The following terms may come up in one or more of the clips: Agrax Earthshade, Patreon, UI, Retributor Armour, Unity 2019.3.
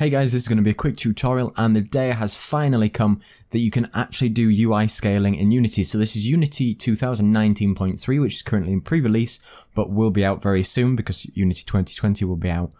Hey guys, this is going to be a quick tutorial, and the day has finally come that you can actually do UI scaling in Unity. So this is Unity 2019.3, which is currently in pre-release, but will be out very soon because Unity 2020 will be out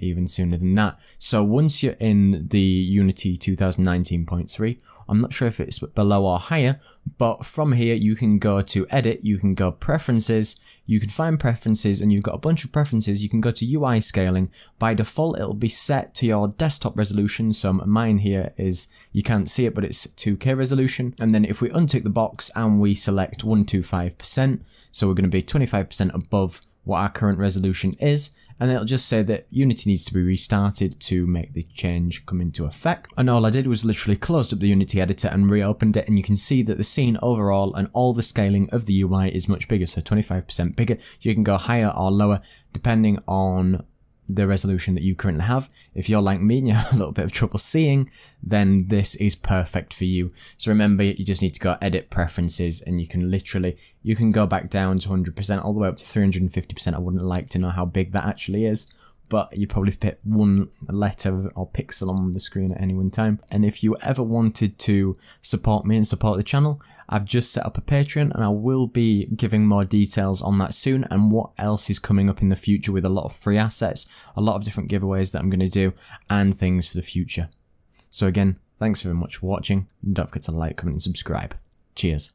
even sooner than that. So once you're in the Unity 2019.3, I'm not sure if it's below or higher, but from here you can go to Edit, you can go Preferences, you can find Preferences, and you've got a bunch of preferences. You can go to UI Scaling. By default, it'll be set to your desktop resolution. So mine here is, you can't see it, but it's 2K resolution. And then if we untick the box and we select 125%, so we're going to be 25% above what our current resolution is, and it'll just say that Unity needs to be restarted to make the change come into effect. And all I did was literally closed up the Unity editor and reopened it, and you can see that the scene overall and all the scaling of the UI is much bigger, so 25% bigger. You can go higher or lower depending on the resolution that you currently have. If you're like me and you have a little bit of trouble seeing, then this is perfect for you. So remember, you just need to go Edit, Preferences, and you can literally, you can go back down to 100% all the way up to 350%. I wouldn't like to know how big that actually is, but you probably pick one letter or pixel on the screen at any one time. And if you ever wanted to support me and support the channel, I've just set up a Patreon, and I will be giving more details on that soon and what else is coming up in the future, with a lot of free assets, a lot of different giveaways that I'm going to do, and things for the future. So again, thanks very much for watching. Don't forget to like, comment and subscribe. Cheers.